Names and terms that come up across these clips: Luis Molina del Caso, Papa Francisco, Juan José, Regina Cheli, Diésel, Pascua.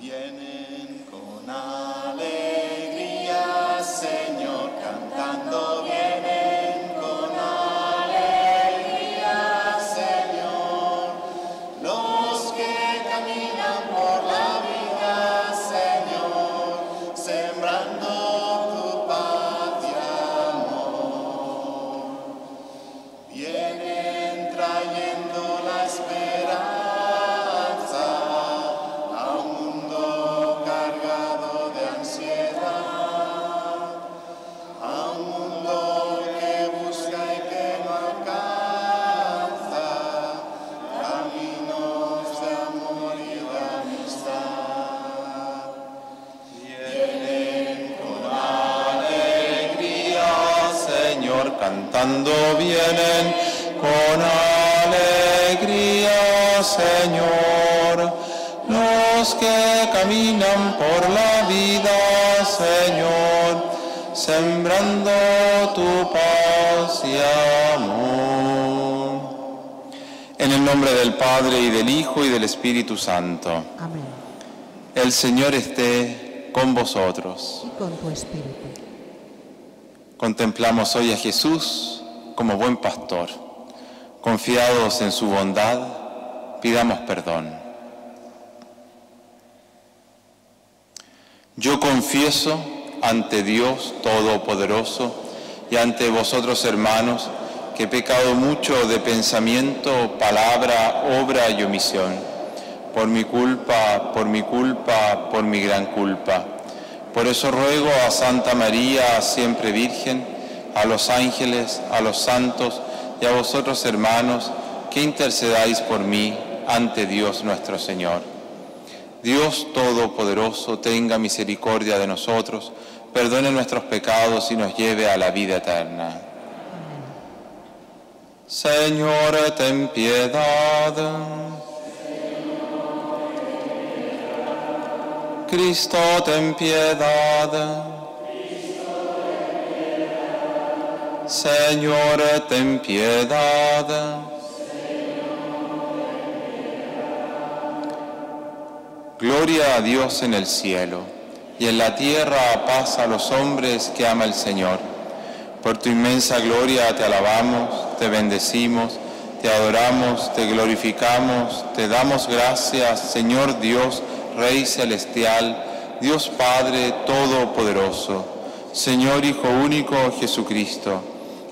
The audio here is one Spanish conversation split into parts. Vienen con alegría, Señor, cantando. Vienen con alegría, Señor, los que caminan por la vida, Señor, sembrando tu paz y amor. Vienen trayendo la esperanza. Cantando vienen con alegría, Señor, los que caminan por la vida, Señor, sembrando tu paz y amor. En el nombre del Padre, y del Hijo, y del Espíritu Santo. Amén. El Señor esté con vosotros. Y con tu espíritu. Contemplamos hoy a Jesús como buen pastor. Confiados en su bondad, pidamos perdón. Yo confieso ante Dios Todopoderoso y ante vosotros, hermanos, que he pecado mucho de pensamiento, palabra, obra y omisión. Por mi culpa, por mi culpa, por mi gran culpa. Por eso ruego a Santa María, siempre Virgen, a los ángeles, a los santos y a vosotros, hermanos, que intercedáis por mí ante Dios nuestro Señor. Dios Todopoderoso, tenga misericordia de nosotros, perdone nuestros pecados y nos lleve a la vida eterna. Señor, ten piedad. Cristo, ten piedad. Cristo, ten piedad. Señor, ten piedad. Señor, ten piedad. Gloria a Dios en el cielo, y en la tierra paz a los hombres que ama el Señor. Por tu inmensa gloria te alabamos, te bendecimos, te adoramos, te glorificamos, te damos gracias, Señor Dios, Rey Celestial, Dios Padre Todopoderoso, Señor Hijo Único Jesucristo,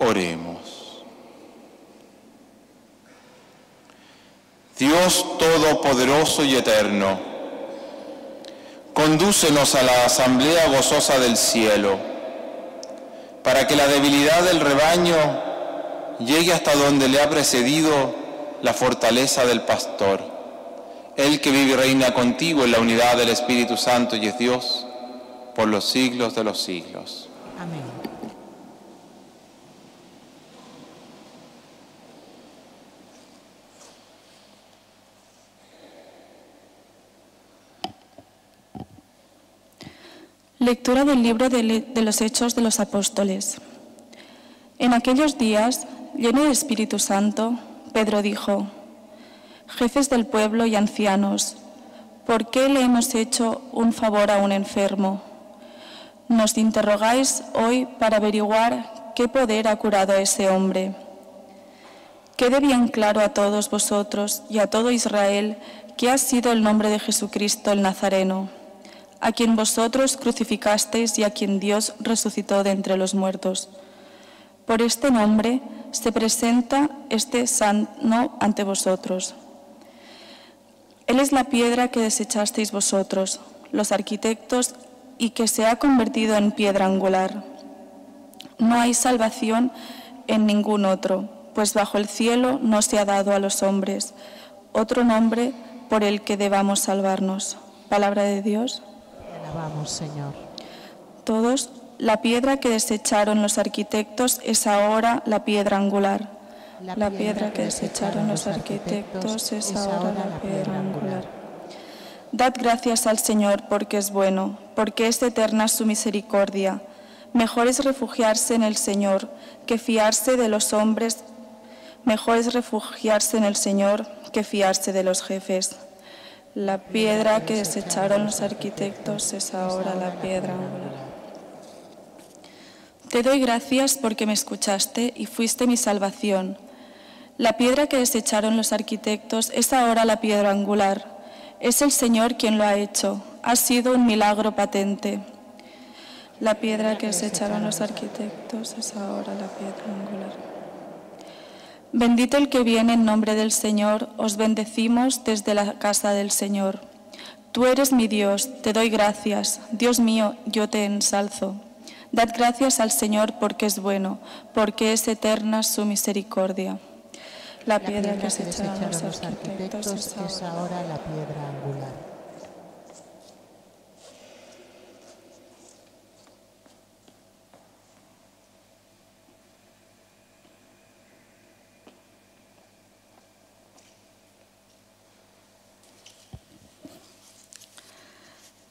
Oremos. Dios Todopoderoso y Eterno, condúcenos a la asamblea gozosa del cielo, para que la debilidad del rebaño llegue hasta donde le ha precedido la fortaleza del pastor. Él que vive y reina contigo en la unidad del Espíritu Santo y es Dios, por los siglos de los siglos. Amén. Lectura del libro de los Hechos de los Apóstoles. En aquellos días, lleno de Espíritu Santo, Pedro dijo: «Jefes del pueblo y ancianos, ¿por qué le hemos hecho un favor a un enfermo? Nos interrogáis hoy para averiguar qué poder ha curado a ese hombre. Quede bien claro a todos vosotros y a todo Israel que ha sido el nombre de Jesucristo el Nazareno, a quien vosotros crucificasteis y a quien Dios resucitó de entre los muertos. Por este nombre se presenta este santo ante vosotros. Él es la piedra que desechasteis vosotros, los arquitectos, y que se ha convertido en piedra angular. No hay salvación en ningún otro, pues bajo el cielo no se ha dado a los hombres otro nombre por el que debamos salvarnos». Palabra de Dios. Te alabamos, Señor. Todos, la piedra que desecharon los arquitectos es ahora la piedra angular. La piedra que desecharon los arquitectos es ahora la piedra angular. Dad gracias al Señor porque es bueno, porque es eterna su misericordia. Mejor es refugiarse en el Señor que fiarse de los hombres. Mejor es refugiarse en el Señor que fiarse de los jefes. La piedra que desecharon los arquitectos es ahora la piedra angular. Te doy gracias porque me escuchaste y fuiste mi salvación. La piedra que desecharon los arquitectos es ahora la piedra angular. Es el Señor quien lo ha hecho. Ha sido un milagro patente. La piedra que desecharon los arquitectos es ahora la piedra angular. Bendito el que viene en nombre del Señor, os bendecimos desde la casa del Señor. Tú eres mi Dios, te doy gracias. Dios mío, yo te ensalzo. Dad gracias al Señor porque es bueno, porque es eterna su misericordia. La piedra que desecharon los arquitectos es ahora la piedra angular.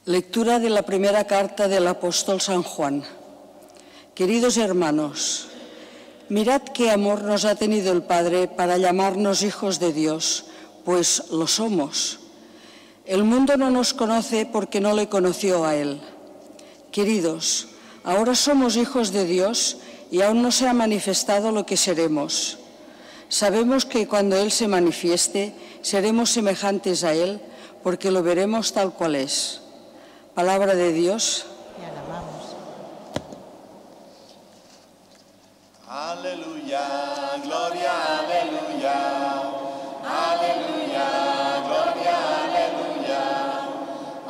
Lectura de la primera carta del apóstol San Juan. Queridos hermanos, mirad qué amor nos ha tenido el Padre para llamarnos hijos de Dios, pues lo somos. El mundo no nos conoce porque no le conoció a Él. Queridos, ahora somos hijos de Dios y aún no se ha manifestado lo que seremos. Sabemos que cuando Él se manifieste, seremos semejantes a Él, porque lo veremos tal cual es. Palabra de Dios. Te alabamos. Aleluya, gloria, aleluya. Aleluya, gloria, aleluya.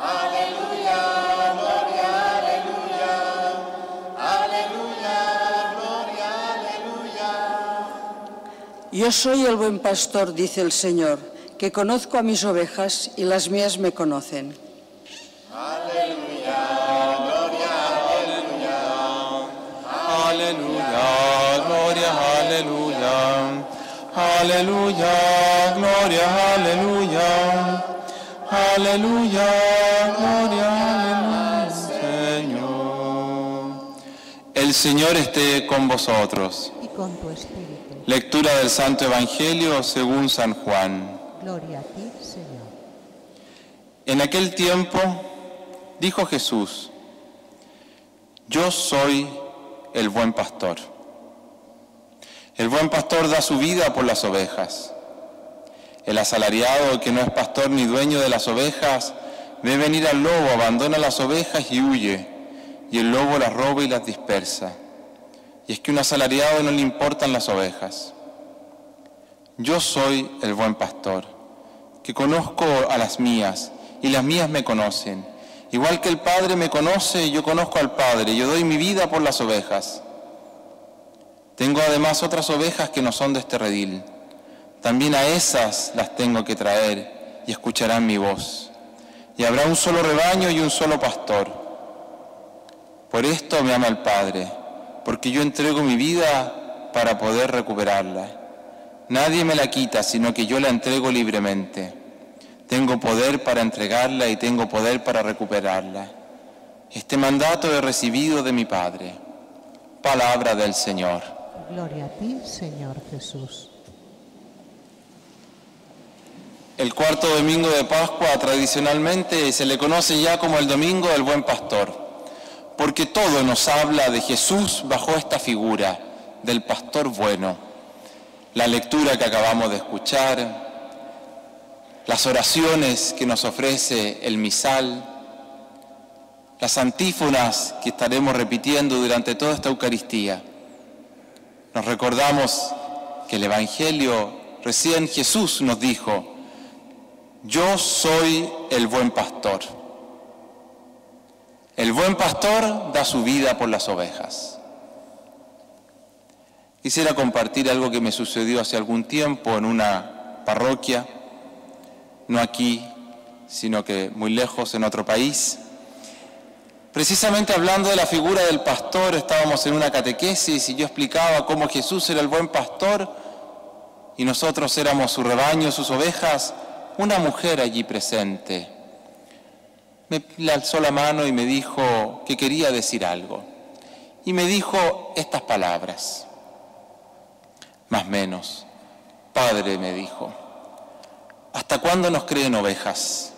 Aleluya, gloria, aleluya. Aleluya, gloria, aleluya. Yo soy el buen pastor, dice el Señor, que conozco a mis ovejas y las mías me conocen. Aleluya, gloria, aleluya, aleluya, gloria, aleluya, Señor. El Señor esté con vosotros. Y con tu espíritu. Lectura del Santo Evangelio según San Juan. Gloria a ti, Señor. En aquel tiempo dijo Jesús: yo soy el buen pastor. El buen pastor da su vida por las ovejas. El asalariado, que no es pastor ni dueño de las ovejas, ve venir al lobo, abandona las ovejas y huye, y el lobo las roba y las dispersa. Y es que a un asalariado no le importan las ovejas. Yo soy el buen pastor, que conozco a las mías, y las mías me conocen. Igual que el Padre me conoce, yo conozco al Padre, yo doy mi vida por las ovejas. Tengo además otras ovejas que no son de este redil. También a esas las tengo que traer y escucharán mi voz. Y habrá un solo rebaño y un solo pastor. Por esto me ama el Padre, porque yo entrego mi vida para poder recuperarla. Nadie me la quita, sino que yo la entrego libremente. Tengo poder para entregarla y tengo poder para recuperarla. Este mandato he recibido de mi Padre. Palabra del Señor. Gloria a ti, Señor Jesús. El cuarto domingo de Pascua tradicionalmente se le conoce ya como el Domingo del Buen Pastor, porque todo nos habla de Jesús bajo esta figura del pastor bueno. La lectura que acabamos de escuchar, las oraciones que nos ofrece el misal, las antífonas que estaremos repitiendo durante toda esta Eucaristía. Nos recordamos que el Evangelio, recién Jesús nos dijo: yo soy el buen pastor. El buen pastor da su vida por las ovejas. Quisiera compartir algo que me sucedió hace algún tiempo en una parroquia, no aquí, sino que muy lejos, en otro país. Precisamente hablando de la figura del pastor, estábamos en una catequesis y yo explicaba cómo Jesús era el buen pastor y nosotros éramos su rebaño, sus ovejas. Una mujer allí presente me alzó la mano y me dijo que quería decir algo. Y me dijo estas palabras, más o menos. Padre, me dijo, ¿hasta cuándo nos creen ovejas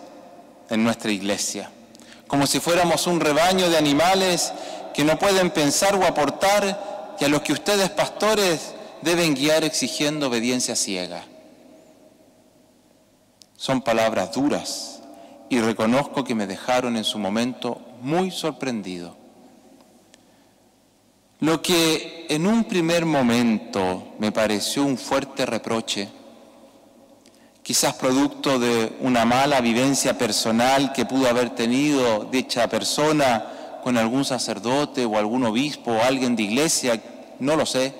en nuestra iglesia? Como si fuéramos un rebaño de animales que no pueden pensar o aportar y a los que ustedes, pastores, deben guiar exigiendo obediencia ciega. Son palabras duras y reconozco que me dejaron en su momento muy sorprendido. Lo que en un primer momento me pareció un fuerte reproche, quizás producto de una mala vivencia personal que pudo haber tenido dicha persona con algún sacerdote o algún obispo o alguien de iglesia, no lo sé.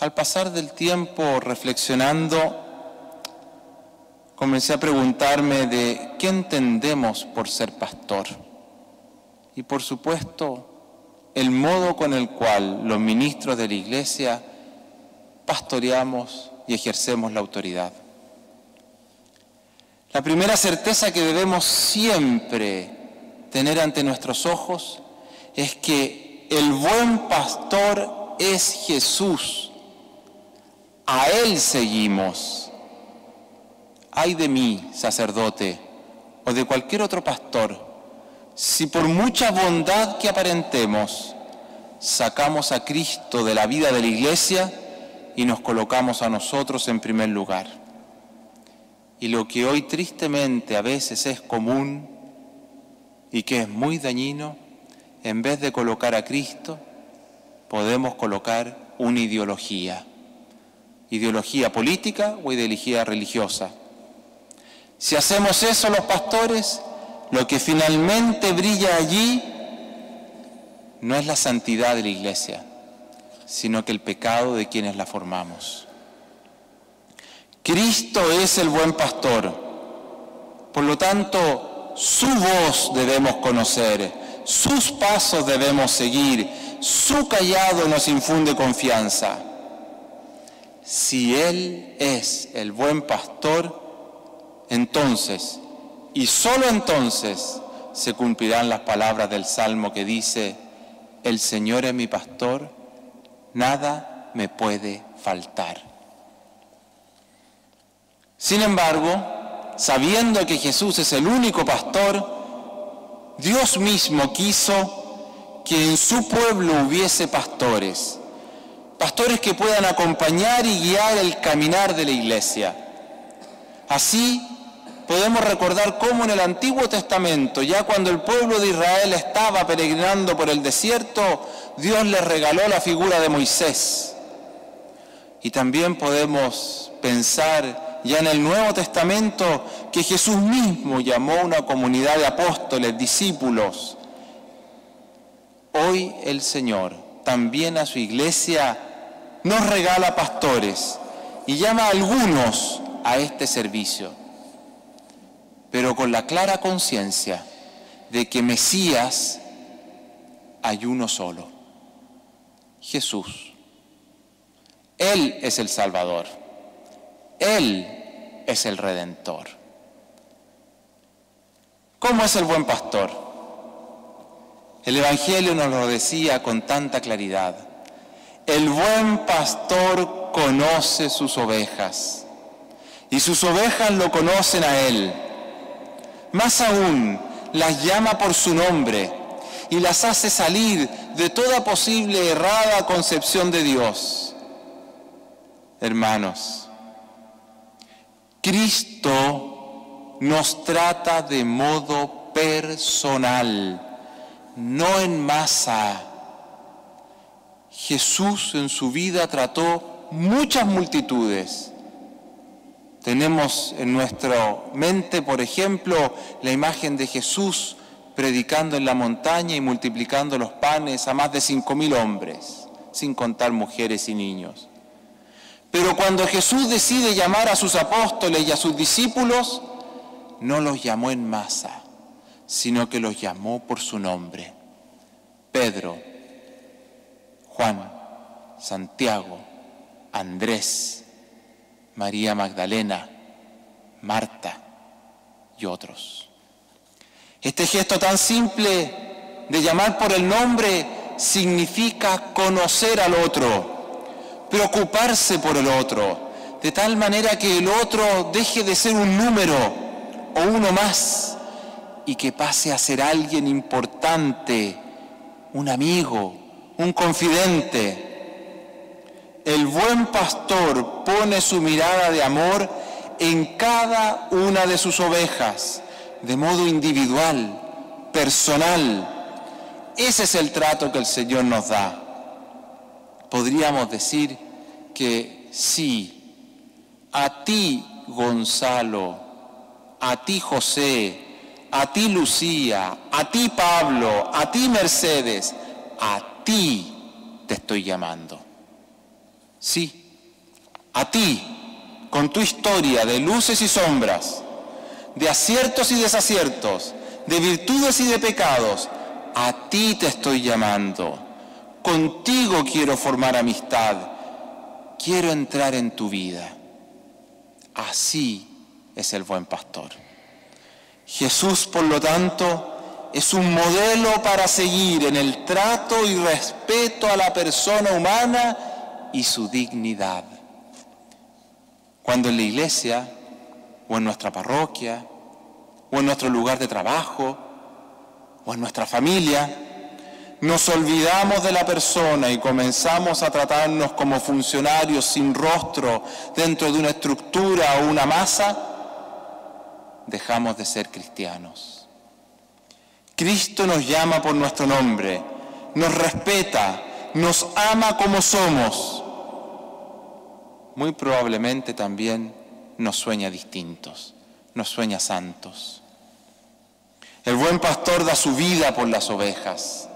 Al pasar del tiempo reflexionando, comencé a preguntarme de qué entendemos por ser pastor. Y por supuesto, el modo con el cual los ministros de la Iglesia pastoreamos y ejercemos la autoridad. La primera certeza que debemos siempre tener ante nuestros ojos es que el buen pastor es Jesús. A Él seguimos. Ay de mí, sacerdote, o de cualquier otro pastor, si por mucha bondad que aparentemos, sacamos a Cristo de la vida de la Iglesia y nos colocamos a nosotros en primer lugar. Y lo que hoy tristemente a veces es común y que es muy dañino, en vez de colocar a Cristo, podemos colocar una ideología. Ideología política o ideología religiosa. Si hacemos eso los pastores, lo que finalmente brilla allí no es la santidad de la Iglesia, sino que el pecado de quienes la formamos. Cristo es el buen pastor, por lo tanto, su voz debemos conocer, sus pasos debemos seguir, su callado nos infunde confianza. Si Él es el buen pastor, entonces, y solo entonces se cumplirán las palabras del Salmo que dice, el Señor es mi pastor, nada me puede faltar. Sin embargo, sabiendo que Jesús es el único pastor, Dios mismo quiso que en su pueblo hubiese pastores, pastores que puedan acompañar y guiar el caminar de la Iglesia. Así, podemos recordar cómo en el Antiguo Testamento, ya cuando el pueblo de Israel estaba peregrinando por el desierto, Dios les regaló la figura de Moisés. Y también podemos pensar ya en el Nuevo Testamento que Jesús mismo llamó a una comunidad de apóstoles, discípulos. Hoy el Señor también a su Iglesia nos regala pastores y llama a algunos a este servicio, pero con la clara conciencia de que Mesías hay uno solo, Jesús. Él es el Salvador, Él es el Redentor. ¿Cómo es el buen pastor? El Evangelio nos lo decía con tanta claridad. El buen pastor conoce sus ovejas y sus ovejas lo conocen a Él. Más aún, las llama por su nombre y las hace salir de toda posible errada concepción de Dios. Hermanos, Cristo nos trata de modo personal, no en masa. Jesús en su vida trató muchas multitudes. Tenemos en nuestra mente, por ejemplo, la imagen de Jesús predicando en la montaña y multiplicando los panes a más de 5.000 hombres, sin contar mujeres y niños. Pero cuando Jesús decide llamar a sus apóstoles y a sus discípulos, no los llamó en masa, sino que los llamó por su nombre. Pedro, Juan, Santiago, Andrés, María Magdalena, Marta y otros. Este gesto tan simple de llamar por el nombre significa conocer al otro, preocuparse por el otro, de tal manera que el otro deje de ser un número o uno más y que pase a ser alguien importante, un amigo, un confidente. El buen pastor pone su mirada de amor en cada una de sus ovejas, de modo individual, personal. Ese es el trato que el Señor nos da. Podríamos decir que sí, a ti Gonzalo, a ti José, a ti Lucía, a ti Pablo, a ti Mercedes, a ti te estoy llamando. Sí, a ti, con tu historia de luces y sombras, de aciertos y desaciertos, de virtudes y de pecados, a ti te estoy llamando. Contigo quiero formar amistad, quiero entrar en tu vida. Así es el buen pastor. Jesús, por lo tanto, es un modelo para seguir en el trato y respeto a la persona humana y su dignidad. Cuando en la iglesia, o en nuestra parroquia, o en nuestro lugar de trabajo, o en nuestra familia, nos olvidamos de la persona y comenzamos a tratarnos como funcionarios sin rostro dentro de una estructura o una masa, dejamos de ser cristianos. Cristo nos llama por nuestro nombre, nos respeta, nos ama como somos. Muy probablemente también nos sueña distintos, nos sueña santos. El buen pastor da su vida por las ovejas.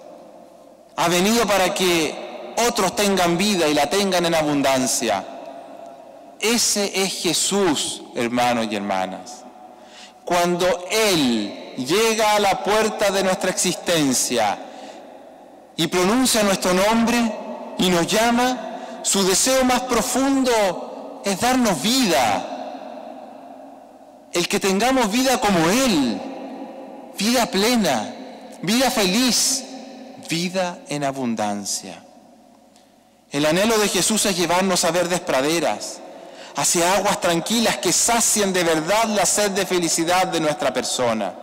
Ha venido para que otros tengan vida y la tengan en abundancia. Ese es Jesús, hermanos y hermanas. Cuando Él llega a la puerta de nuestra existencia y pronuncia nuestro nombre y nos llama, su deseo más profundo es darnos vida. El que tengamos vida como Él, vida plena, vida feliz, vida en abundancia. El anhelo de Jesús es llevarnos a verdes praderas, hacia aguas tranquilas que sacien de verdad la sed de felicidad de nuestra persona.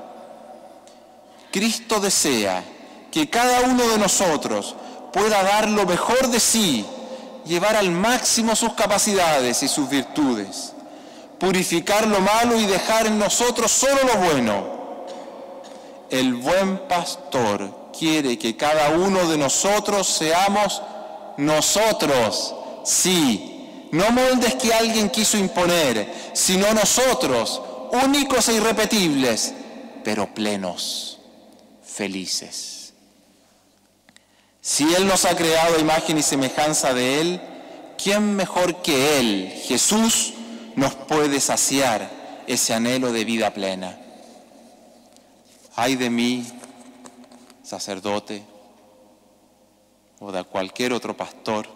Cristo desea que cada uno de nosotros pueda dar lo mejor de sí, llevar al máximo sus capacidades y sus virtudes, purificar lo malo y dejar en nosotros solo lo bueno. El buen pastor quiere que cada uno de nosotros seamos nosotros, sí, no moldes que alguien quiso imponer, sino nosotros, únicos e irrepetibles, pero plenos, felices. Si Él nos ha creado imagen y semejanza de Él, ¿quién mejor que Él, Jesús, nos puede saciar ese anhelo de vida plena? Ay de mí, sacerdote, o de cualquier otro pastor,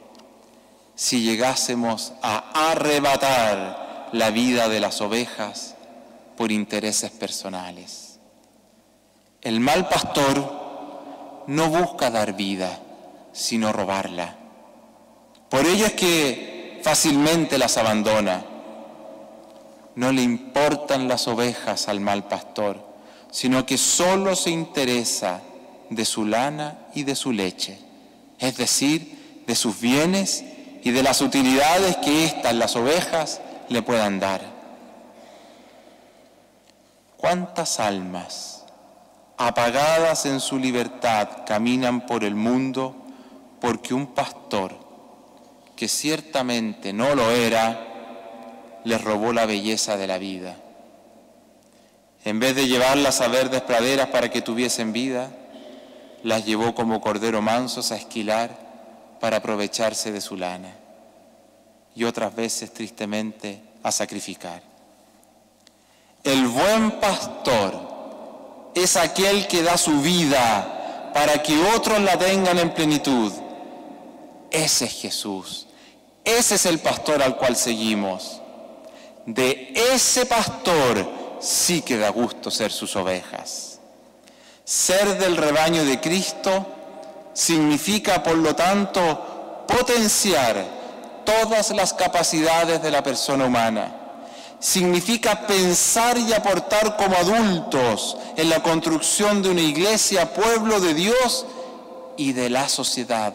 si llegásemos a arrebatar la vida de las ovejas por intereses personales. El mal pastor no busca dar vida, sino robarla. Por ello es que fácilmente las abandona. No le importan las ovejas al mal pastor, sino que solo se interesa de su lana y de su leche, es decir, de sus bienes y de las utilidades que éstas, las ovejas, le puedan dar. ¿Cuántas almas apagadas en su libertad caminan por el mundo porque un pastor, que ciertamente no lo era, les robó la belleza de la vida? En vez de llevarlas a verdes praderas para que tuviesen vida, las llevó como cordero mansos a esquilar para aprovecharse de su lana y otras veces tristemente a sacrificar. El buen pastor es aquel que da su vida para que otros la tengan en plenitud. Ese es Jesús. Ese es el pastor al cual seguimos. De ese pastor sí que da gusto ser sus ovejas. Ser del rebaño de Cristo significa, por lo tanto, potenciar todas las capacidades de la persona humana. Significa pensar y aportar como adultos en la construcción de una iglesia, pueblo de Dios y de la sociedad.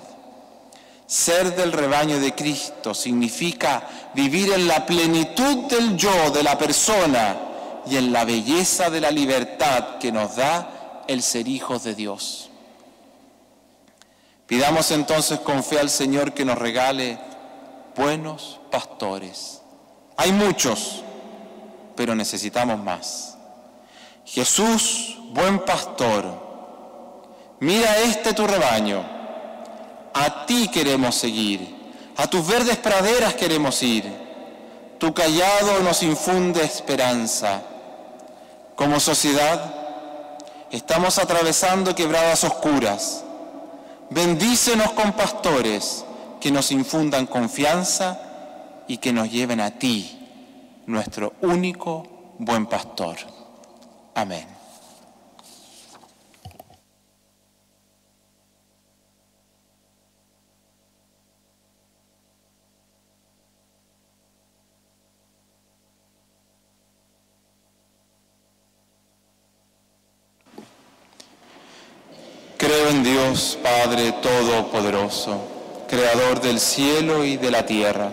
Ser del rebaño de Cristo significa vivir en la plenitud del yo, de la persona, y en la belleza de la libertad que nos da el ser hijos de Dios. Pidamos entonces con fe al Señor que nos regale buenos pastores. Hay muchos, pero necesitamos más. Jesús, buen pastor, mira este tu rebaño, a ti queremos seguir, a tus verdes praderas queremos ir, tu callado nos infunde esperanza. Como sociedad, estamos atravesando quebradas oscuras. Bendícenos con pastores que nos infundan confianza y que nos lleven a ti, nuestro único buen pastor. Amén. Creo en Dios, Padre Todopoderoso, Creador del cielo y de la tierra.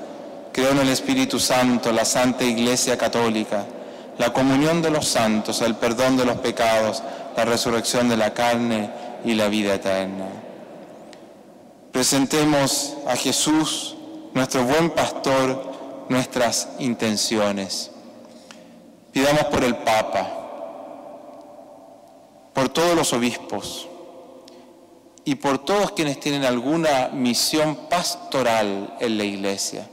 Creo en el Espíritu Santo, la Santa Iglesia Católica, la comunión de los santos, el perdón de los pecados, la resurrección de la carne y la vida eterna. Presentemos a Jesús, nuestro buen pastor, nuestras intenciones. Pidamos por el Papa, por todos los obispos y por todos quienes tienen alguna misión pastoral en la Iglesia,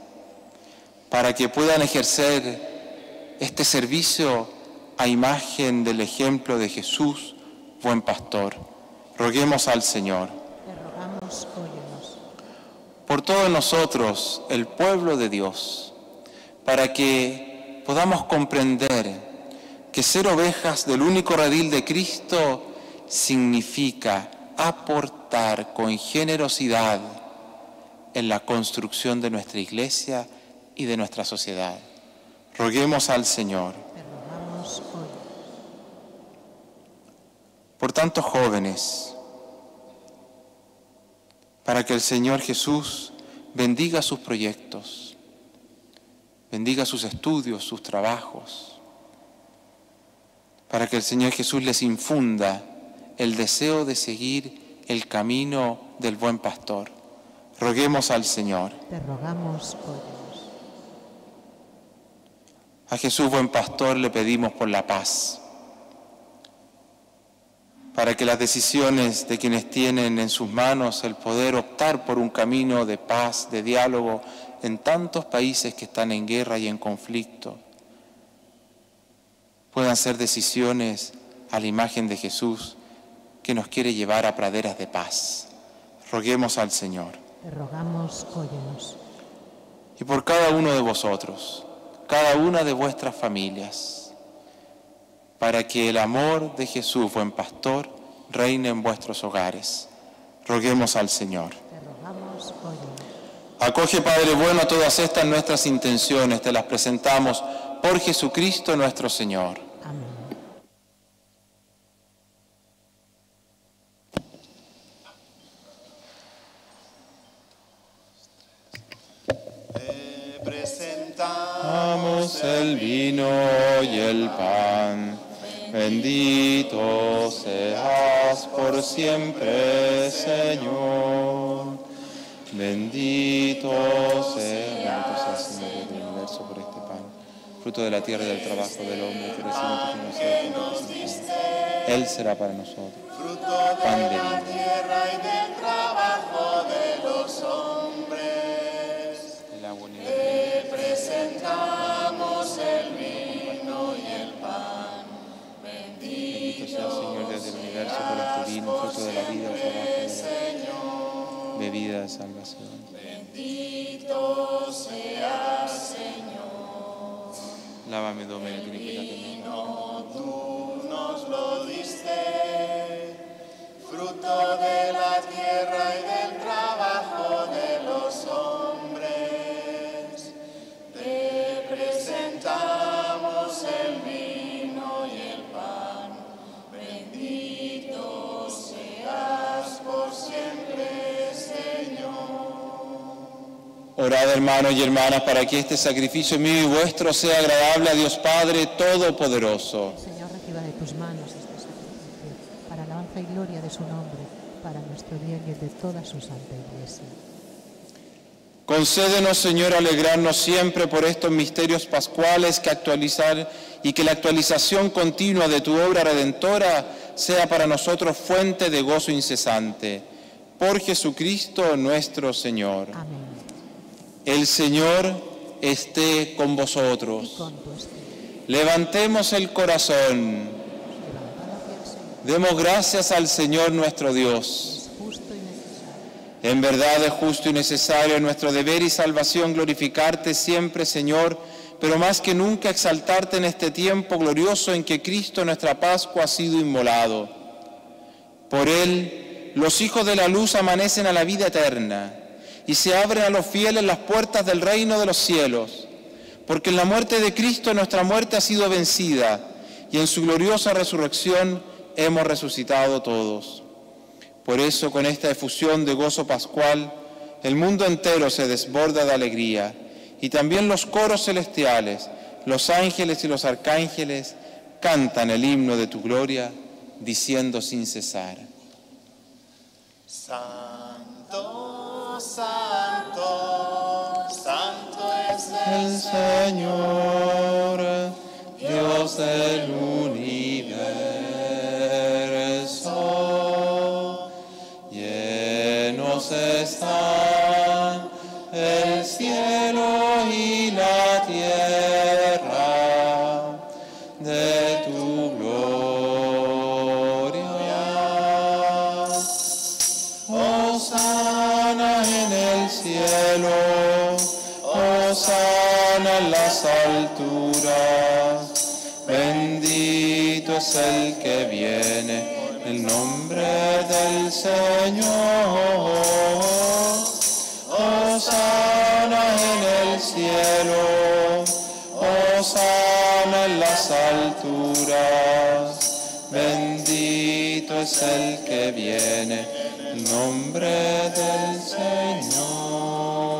para que puedan ejercer este servicio a imagen del ejemplo de Jesús, buen pastor. Roguemos al Señor. Te rogamos, óyenos. Por todos nosotros, el pueblo de Dios, para que podamos comprender que ser ovejas del único redil de Cristo significa aportar con generosidad en la construcción de nuestra iglesia y de nuestra sociedad. Roguemos al Señor. Por tantos jóvenes, para que el Señor Jesús bendiga sus proyectos, bendiga sus estudios, sus trabajos, para que el Señor Jesús les infunda el deseo de seguir el camino del buen pastor. Roguemos al Señor. Te rogamos, oh Dios. A Jesús, buen pastor, le pedimos por la paz, para que las decisiones de quienes tienen en sus manos el poder optar por un camino de paz, de diálogo, en tantos países que están en guerra y en conflicto, puedan ser decisiones a la imagen de Jesús, que nos quiere llevar a praderas de paz. Roguemos al Señor. Te rogamos, óyenos. Y por cada uno de vosotros, cada una de vuestras familias, para que el amor de Jesús, buen pastor, reine en vuestros hogares. Roguemos al Señor. Te rogamos, óyenos. Acoge, Padre bueno, todas estas nuestras intenciones, te las presentamos por Jesucristo nuestro Señor. Amén. Te presentamos. tomamos el vino y el pan. Bendito seas por siempre, Señor. Bendito seas, Señor del universo, por este pan, fruto de la tierra y del trabajo del hombre, que recibimos de nosotros. Él será para nosotros pan de vida. Bebida de salvación. Bendito seas, Señor. Lávame, Domingo, y tú nos lo diste, fruto de la tierra y del trabajo de los hombres. Te presentamos el vino y el pan. Bendito seas por siempre. Orad, hermanos y hermanas, para que este sacrificio mío y vuestro sea agradable a Dios Padre Todopoderoso. Señor, reciba de tus manos este sacrificio, para alabanza y gloria de su nombre, para nuestro bien y el de toda su santa Iglesia. Concédenos, Señor, alegrarnos siempre por estos misterios pascuales que actualizar, y que la actualización continua de tu obra redentora sea para nosotros fuente de gozo incesante. Por Jesucristo nuestro Señor. Amén. El Señor esté con vosotros. Levantemos el corazón. Demos gracias al Señor nuestro Dios. En verdad es justo y necesario, nuestro deber y salvación, glorificarte siempre, Señor, pero más que nunca exaltarte en este tiempo glorioso en que Cristo, nuestra Pascua, ha sido inmolado. Por Él, los hijos de la luz amanecen a la vida eterna, y se abren a los fieles las puertas del reino de los cielos, porque en la muerte de Cristo nuestra muerte ha sido vencida, y en su gloriosa resurrección hemos resucitado todos. Por eso, con esta efusión de gozo pascual, el mundo entero se desborda de alegría, y también los coros celestiales, los ángeles y los arcángeles, cantan el himno de tu gloria, diciendo sin cesar: Santo, Santo, Santo es el Señor, Dios del universo. Llenos están el cielo y la tierra de tu gloria. Hosana en el cielo, hosana en las alturas. Bendito es el que viene en el nombre del Señor. Hosana en el cielo, hosana en las alturas. Bendito es el que viene en nombre del Señor.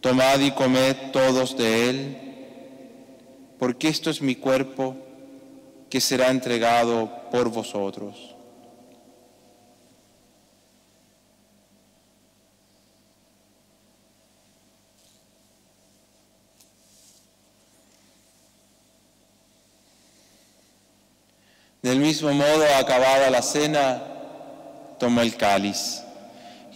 Tomad y comed todos de él, porque esto es mi cuerpo, que será entregado por vosotros. Del mismo modo, acabada la cena, tomó el cáliz,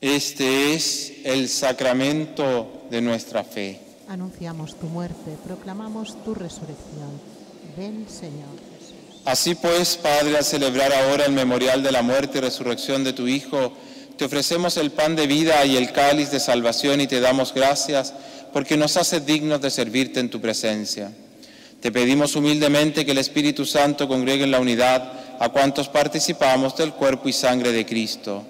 Este es el sacramento de nuestra fe. Anunciamos tu muerte, proclamamos tu resurrección. Ven, Señor. Así pues, Padre, al celebrar ahora el memorial de la muerte y resurrección de tu Hijo, te ofrecemos el pan de vida y el cáliz de salvación y te damos gracias porque nos haces dignos de servirte en tu presencia. Te pedimos humildemente que el Espíritu Santo congregue en la unidad a cuantos participamos del cuerpo y sangre de Cristo.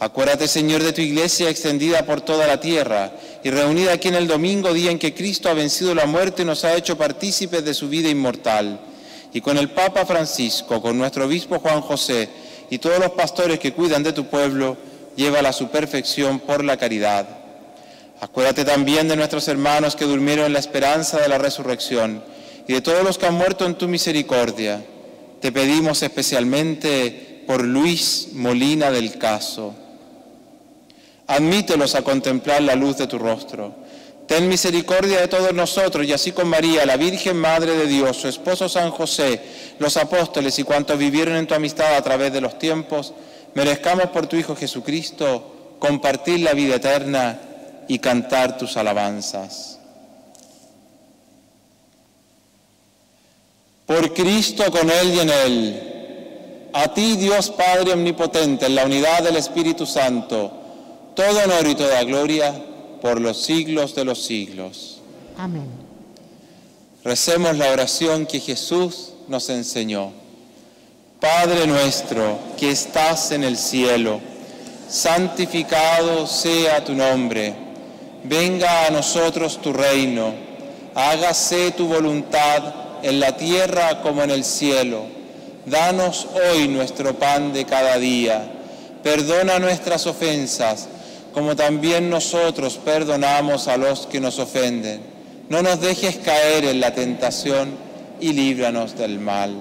Acuérdate, Señor, de tu Iglesia extendida por toda la tierra y reunida aquí en el domingo, día en que Cristo ha vencido la muerte y nos ha hecho partícipes de su vida inmortal. Y con el Papa Francisco, con nuestro obispo Juan José y todos los pastores que cuidan de tu pueblo, llévala a su perfección por la caridad. Acuérdate también de nuestros hermanos que durmieron en la esperanza de la resurrección y de todos los que han muerto en tu misericordia. Te pedimos especialmente por Luis Molina del Caso. Admítelos a contemplar la luz de tu rostro. Ten misericordia de todos nosotros y así con María, la Virgen Madre de Dios, su esposo San José, los apóstoles y cuantos vivieron en tu amistad a través de los tiempos, merezcamos por tu Hijo Jesucristo compartir la vida eterna y cantar tus alabanzas. Por Cristo, con Él y en Él, a ti Dios Padre Omnipotente, en la unidad del Espíritu Santo, todo honor y toda gloria, por los siglos de los siglos. Amén. Recemos la oración que Jesús nos enseñó. Padre nuestro, que estás en el cielo, santificado sea tu nombre. Venga a nosotros tu reino. Hágase tu voluntad en la tierra como en el cielo. Danos hoy nuestro pan de cada día. Perdona nuestras ofensas, como también nosotros perdonamos a los que nos ofenden. No nos dejes caer en la tentación y líbranos del mal.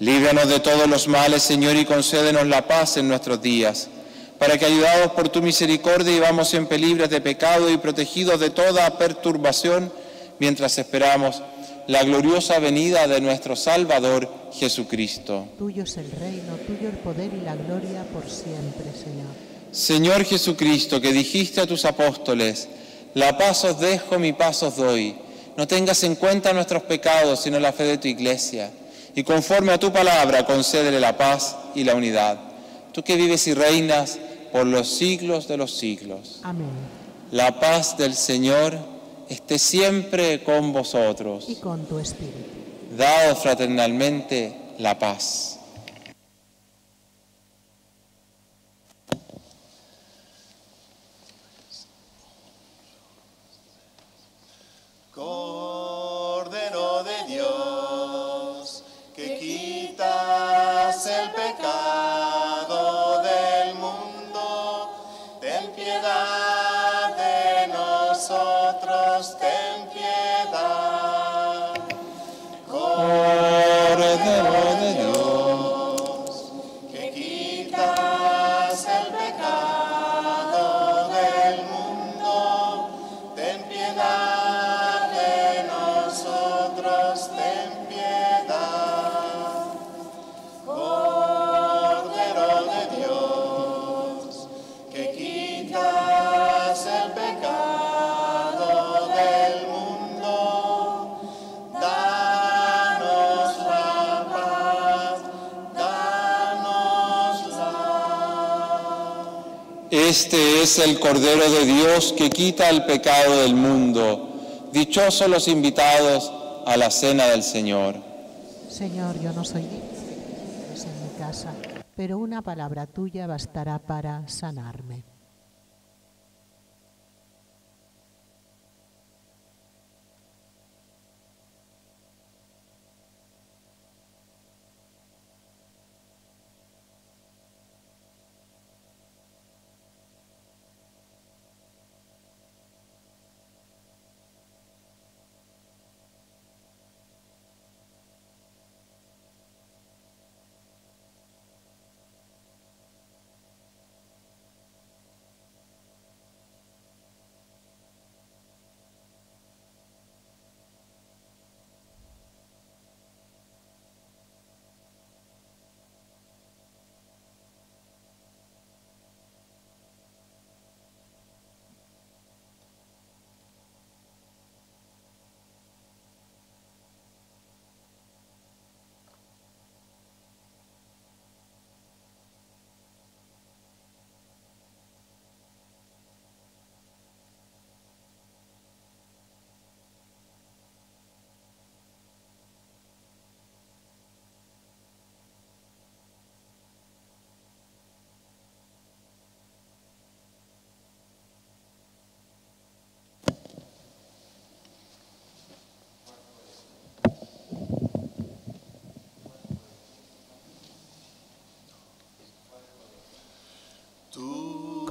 Líbranos de todos los males, Señor, y concédenos la paz en nuestros días, para que, ayudados por tu misericordia, vivamos siempre libres de pecado y protegidos de toda perturbación, mientras esperamos la gloriosa venida de nuestro Salvador, Jesucristo. Tuyo es el reino, tuyo el poder y la gloria por siempre, Señor. Señor Jesucristo, que dijiste a tus apóstoles, la paz os dejo, mi paz os doy. No tengas en cuenta nuestros pecados, sino la fe de tu Iglesia. Y conforme a tu palabra, concédele la paz y la unidad. Tú que vives y reinas por los siglos de los siglos. Amén. La paz del Señor esté siempre con vosotros. Y con tu espíritu. Daos fraternalmente la paz. Cordero de Dios, que quitas el pecado del mundo, ten piedad de nosotros, ten piedad. Cordero de Dios, que quitas el pecado del mundo, ten piedad. Este es el Cordero de Dios que quita el pecado del mundo. Dichosos los invitados a la cena del Señor. Señor, yo no soy digno de que en mi casa, pero una palabra tuya bastará para sanarme.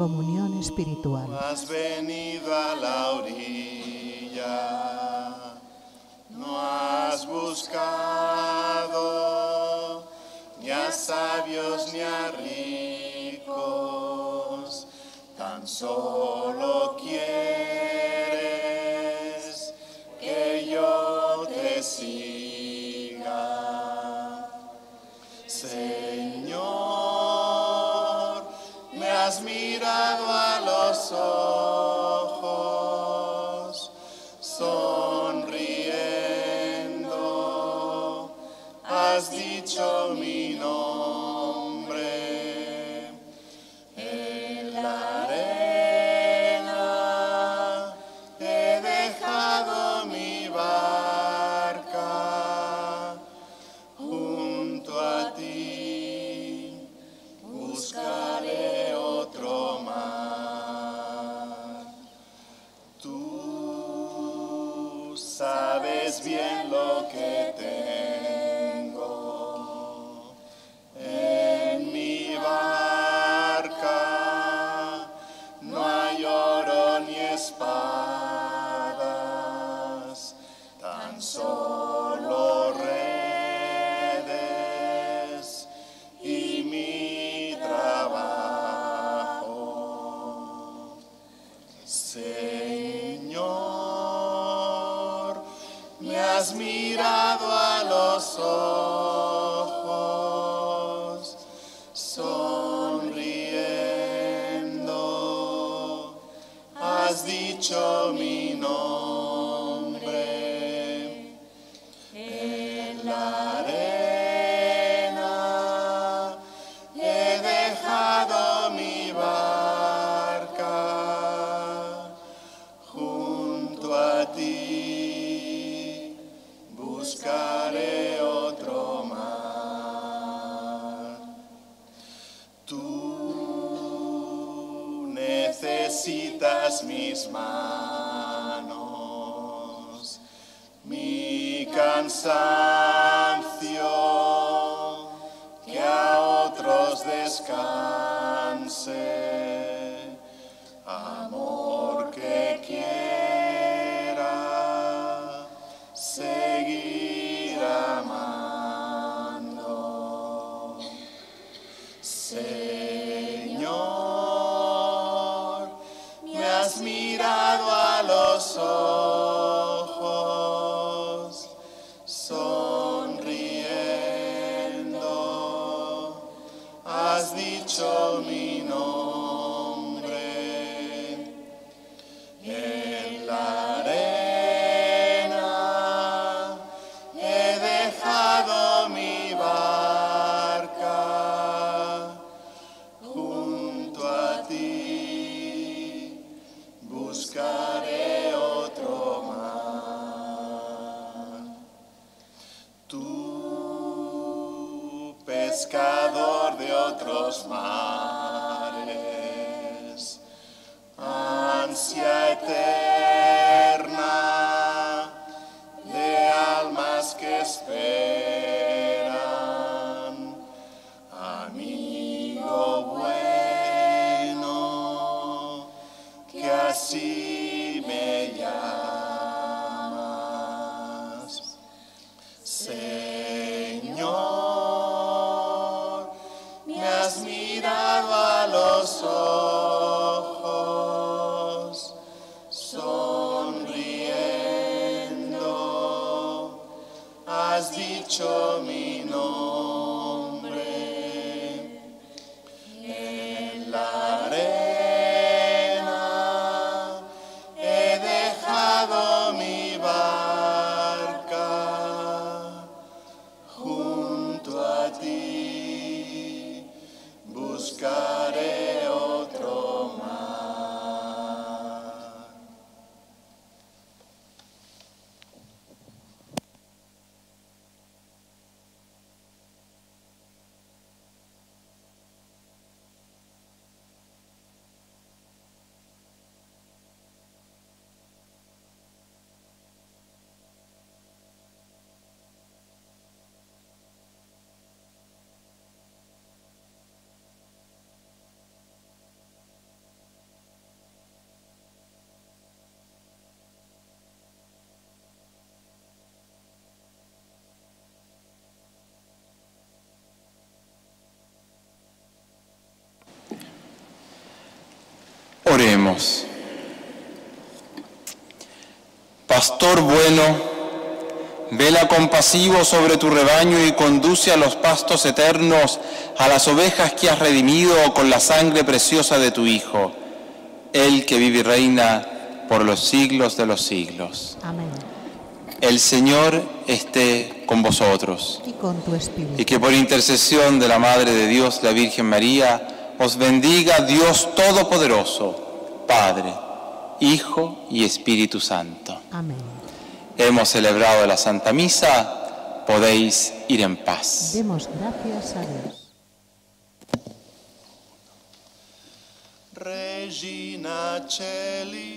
comunión espiritual. Has venido a la orilla, no has buscado ni a sabios ni a ricos, tan solo quieres que yo te siga. Señor, me has mirado a los ojos, sonriendo, has dicho mi nombre. En la arena he dejado mi barca, junto a ti buscaré otro mar. Tú sabes bien lo que tengo en mi barca, no hay oro ni espadas, tan solo redes y mi trabajo. Señor, me has mirado a los ojos, sonriendo, has dicho mi nombre. En la arena he dejado mi barca, junto a ti buscaré otro mar. Tú necesitas mis manos, mi cansancio, que a otros descanse, amor que quiera seguir amando. Señor, me has mirado a los ojos, sonriendo, has dicho mi nombre. En la arena he dejado mi barca, junto a ti buscaré otro mar. Tú, pescador de otros mares, ansia eterna de almas que esperan, amigo bueno, que así me llamas. Señor, me has mirado a los ojos, sonriendo, has dicho mi nombre. En la arena he dejado mi barca, junto a ti buscaré otro mar. Oremos. Pastor bueno, vela compasivo sobre tu rebaño y conduce a los pastos eternos a las ovejas que has redimido con la sangre preciosa de tu Hijo, el que vive y reina por los siglos de los siglos. Amén. El Señor esté con vosotros. Y con tu espíritu. Y que por intercesión de la Madre de Dios, la Virgen María, os bendiga Dios Todopoderoso, Padre, Hijo y Espíritu Santo. Amén. Hemos celebrado la Santa Misa, podéis ir en paz. Demos gracias a Dios. Regina Cheli,